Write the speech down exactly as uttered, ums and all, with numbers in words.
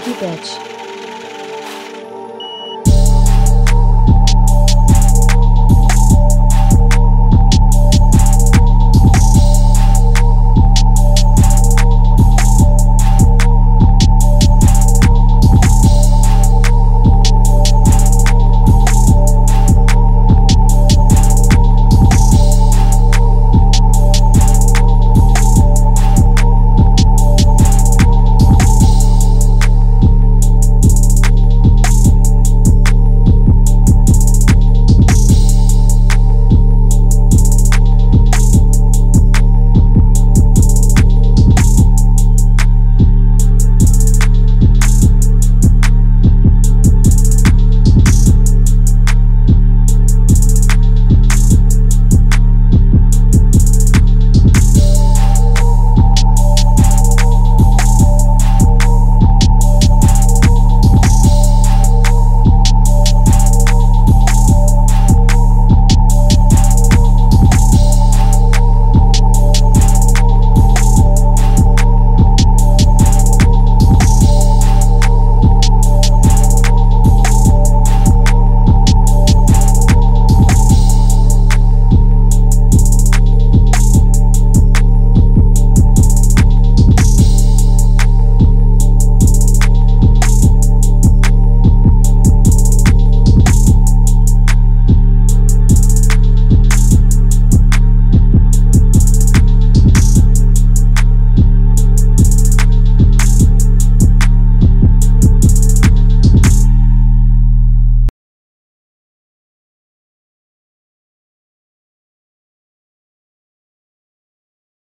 stinky bitch.